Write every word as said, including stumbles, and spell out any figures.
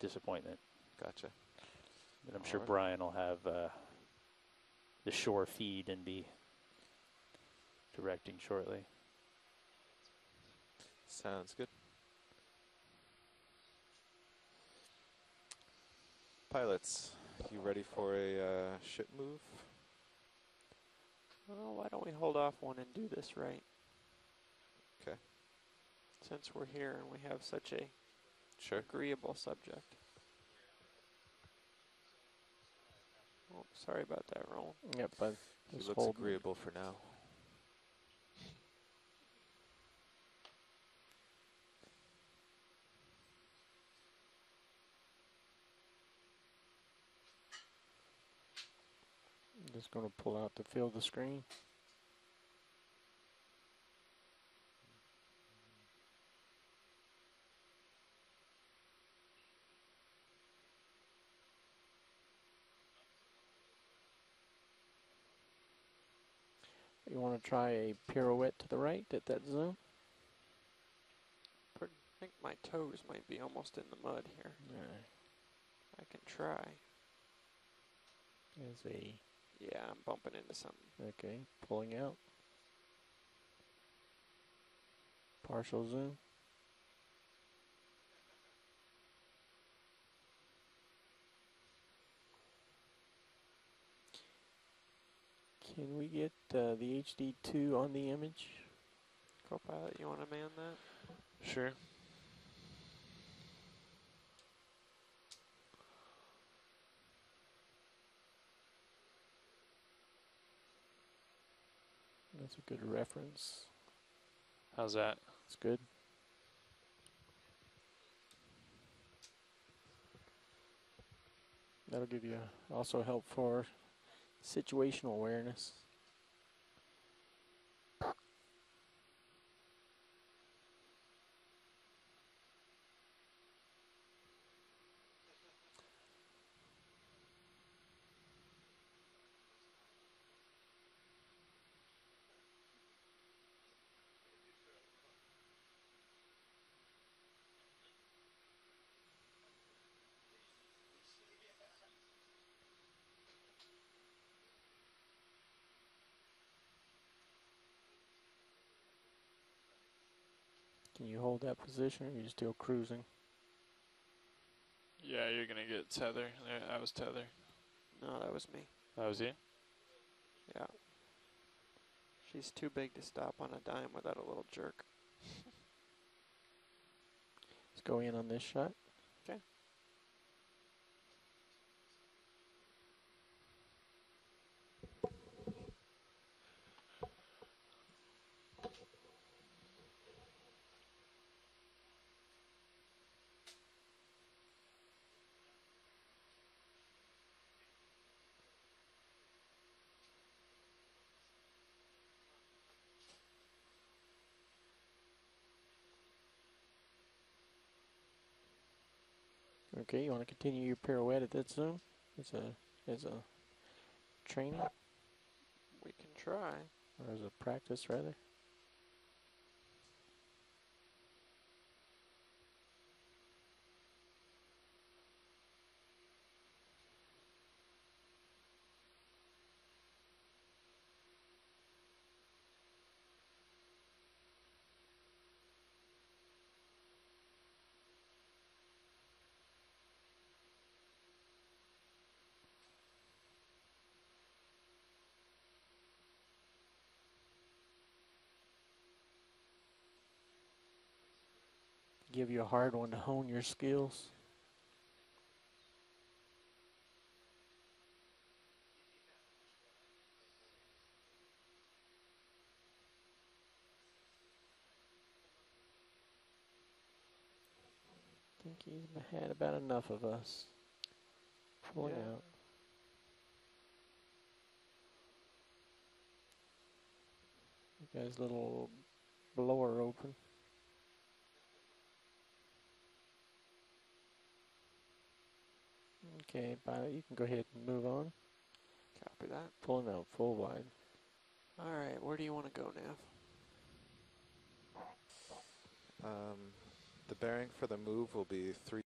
disappointment. Gotcha. And I'm All sure right. Brian will have uh, the shore feed and be directing shortly. Sounds good. Pilots, you ready for a uh, ship move? Well, why don't we hold off one and do this right? Okay. Since we're here and we have such a sure. agreeable subject. Oh, sorry about that, Roland. Yep, but he looks holding. agreeable for now. Just going to pull out to fill the screen. You want to try a pirouette to the right at that zoom? I think my toes might be almost in the mud here. All right. I can try. There's a... Yeah, I'm bumping into something. Okay, pulling out. Partial zoom. Can we get uh, the H D two on the image? Copilot, you want to man that? Sure. That's a good reference. How's that? It's good. That'll give you also help for situational awareness. Can you hold that position, or are you still cruising? Yeah, you're going to get tether. There, I was tether. No, that was me. That was you? Yeah. She's too big to stop on a dime without a little jerk. Let's go in on this shot. Okay. Okay, you want to continue your pirouette at that zoom? As a, as a training? We can try. Or as a practice, rather. Give you a hard one to hone your skills. I think he's had about enough of us. Pulling yeah. out. You guys, little blower open. Okay, pilot, you can go ahead and move on. Copy that. Pulling out full wide. All right, where do you want to go, Nav? Um, the bearing for the move will be three.